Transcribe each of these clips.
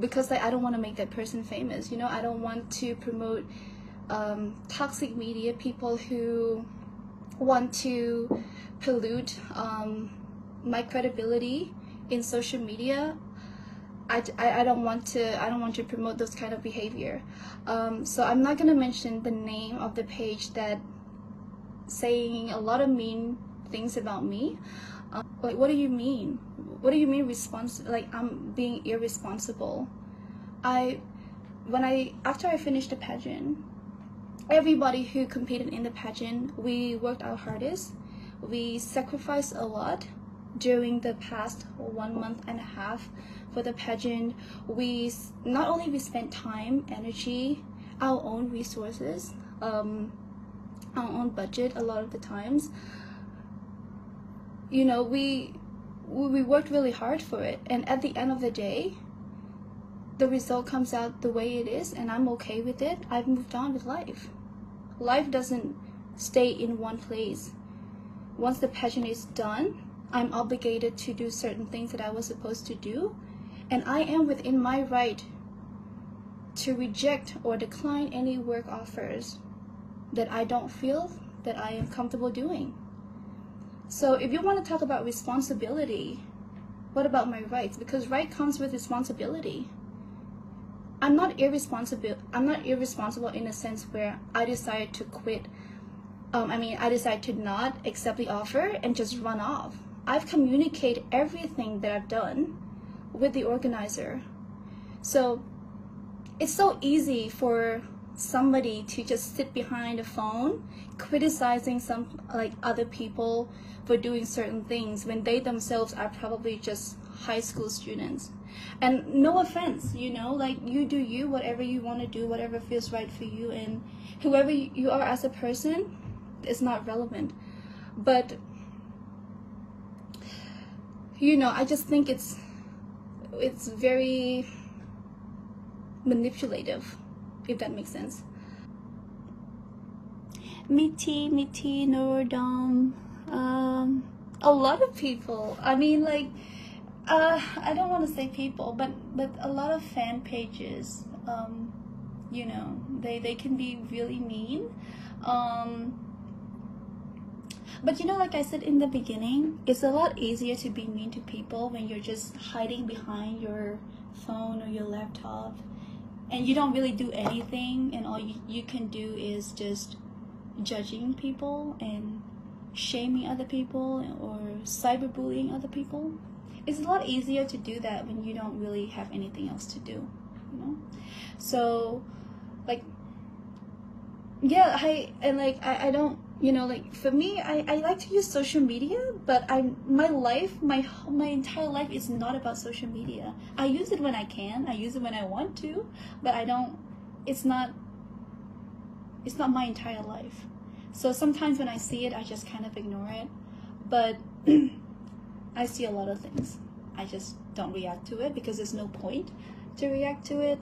because like I don't want to make that person famous, you know. I don't want to promote toxic media, people who want to pollute my credibility in social media. I don't want to promote those kind of behavior. So I'm not gonna mention the name of the page that saying a lot of mean things about me. Like, what do you mean? What do you mean like I'm being irresponsible? After I finished the pageant, everybody who competed in the pageant, we worked our hardest. We sacrificed a lot during the past 1 month and a half for the pageant. We spent time, energy, our own resources, our own budget a lot of the times. You know, we worked really hard for it, and at the end of the day, the result comes out the way it is, and I'm okay with it. I've moved on with life. Life doesn't stay in one place. Once the pageant is done, I'm obligated to do certain things that I was supposed to do, and I am within my right to reject or decline any work offers that I don't feel that I am comfortable doing. So if you want to talk about responsibility, what about my rights? Because right comes with responsibility. I'm not irresponsible in a sense where I decide to quit. I decide to not accept the offer and just run off. I've communicated everything that I've done with the organizer. So it's so easy for somebody to just sit behind a phone criticizing other people for doing certain things when they themselves are probably just high school students. And no offense, you know, like, you do you, whatever you want to do, whatever feels right for you, and whoever you are as a person is not relevant. But you know, I just think it's very manipulative, if that makes sense. Meety Nordom. A lot of people, I don't want to say people, but a lot of fan pages, you know, they can be really mean. But you know, like I said in the beginning, it's a lot easier to be mean to people when you're just hiding behind your phone or your laptop, and you don't really do anything, and all you can do is just judging people and shaming other people or cyberbullying other people. It's a lot easier to do that when you don't really have anything else to do, you know. So like, yeah, I don't, you know, like, for me, I like to use social media, but my entire life is not about social media. I use it when I can, I use it when I want to, but it's not my entire life. So sometimes when I see it, I just kind of ignore it, but I see a lot of things. I just don't react to it because there's no point to react to it.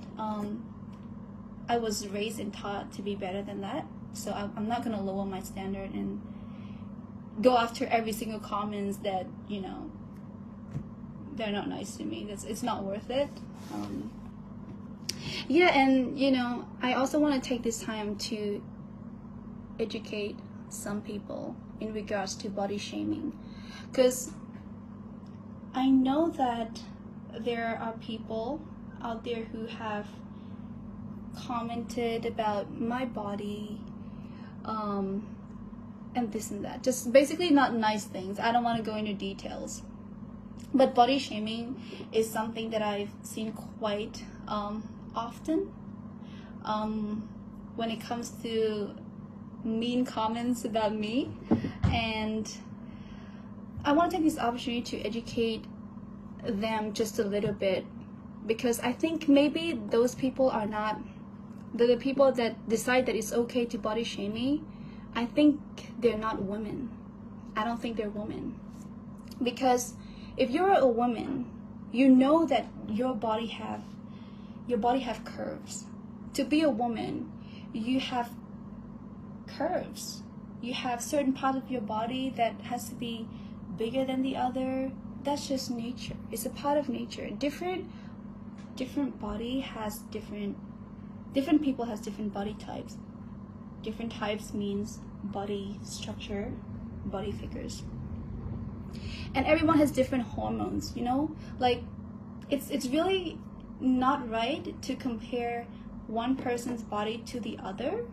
I was raised and taught to be better than that. So I'm not gonna lower my standard and go after every single comments that, you know, they're not nice to me. It's not worth it. Yeah, and you know, I also want to take this time to educate some people in regards to body shaming, because I know that there are people out there who have commented about my body, and this and that, just basically not nice things. I don't want to go into details, but body shaming is something that I've seen quite often when it comes to mean comments about me. And I want to take this opportunity to educate them just a little bit, because I think maybe those people are not the people that decide that it's okay to body shame me. I think they're not women. I don't think they're women. Because if you're a woman, you know that your body have curves. To be a woman, you have curves. You have certain part of your body that has to be bigger than the other. That's just nature. It's a part of nature. Different different body has different people has different body types. Different types means body structure, body figures. And everyone has different hormones, you know? Like, it's really not right to compare one person's body to the other,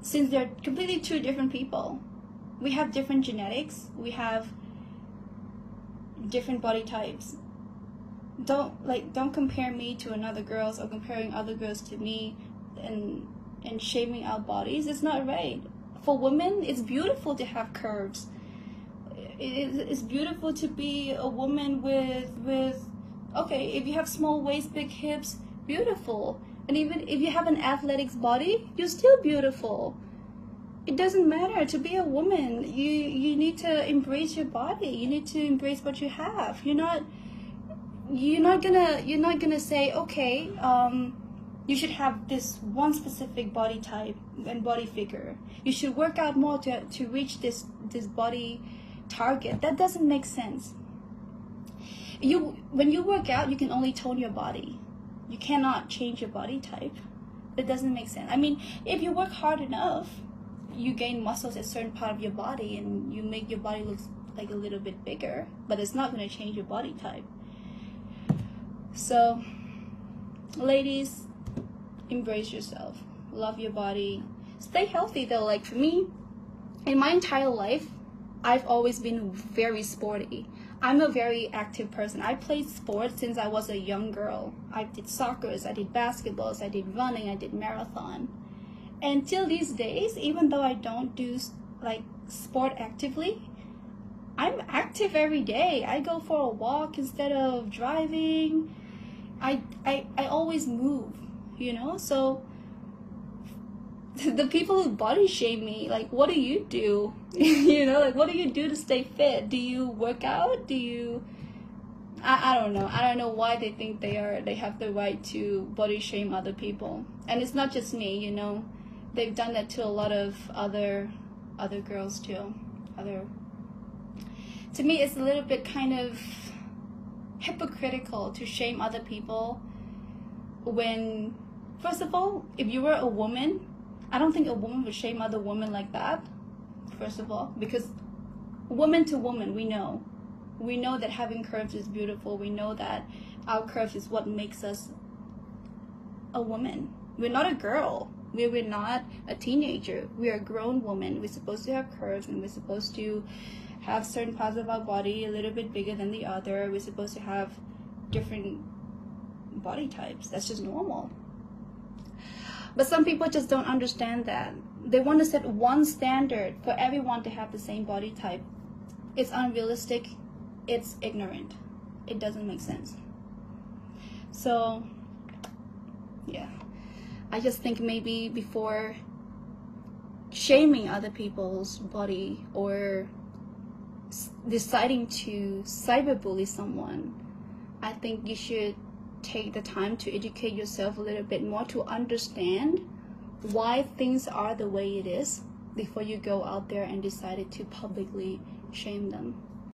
since they're completely two different people. We have different genetics, we have different body types. Don't compare me to another girl's, or comparing other girls to me, and shaming our bodies. It's not right. For women, it's beautiful to have curves. It's beautiful to be a woman with okay, if you have small waist, big hips, beautiful. And even if you have an athletic body, you're still beautiful. It doesn't matter. To be a woman, you need to embrace your body. You need to embrace what you have. You're not gonna say, okay, you should have this one specific body type and body figure. You should work out more to reach this body target. That doesn't make sense. When you work out, you can only tone your body. You cannot change your body type. That doesn't make sense. I mean, if you work hard enough, you gain muscles at a certain part of your body and you make your body look like a little bit bigger, but it's not going to change your body type. So, ladies, embrace yourself. Love your body. Stay healthy though. Like for me, in my entire life, I've always been very sporty. I'm a very active person. I played sports since I was a young girl. I did soccer, I did basketballs, I did running, I did marathon. And till these days, even though I don't do like sport actively, I'm active every day. I go for a walk instead of driving. I always move, you know? So the people who body shame me, like, what do? You know, like, what do you do to stay fit? Do you work out? Do you... I don't know. I don't know why they think they have the right to body shame other people. And it's not just me, you know. They've done that to a lot of other girls too. To me, it's a little bit kind of hypocritical to shame other people when, first of all, if you were a woman, I don't think a woman would shame other women like that, first of all, because woman to woman, we know that having curves is beautiful. We know that our curves is what makes us a woman. We're not a girl. We're not a teenager. We're a grown woman. We're supposed to have curves, and we're supposed to have certain parts of our body a little bit bigger than the other. We're supposed to have different body types. That's just normal. But some people just don't understand that. They want to set one standard for everyone to have the same body type. It's unrealistic. It's ignorant. It doesn't make sense. So, yeah. I just think maybe before shaming other people's body or deciding to cyberbully someone, I think you should take the time to educate yourself a little bit more to understand why things are the way it is before you go out there and decide to publicly shame them.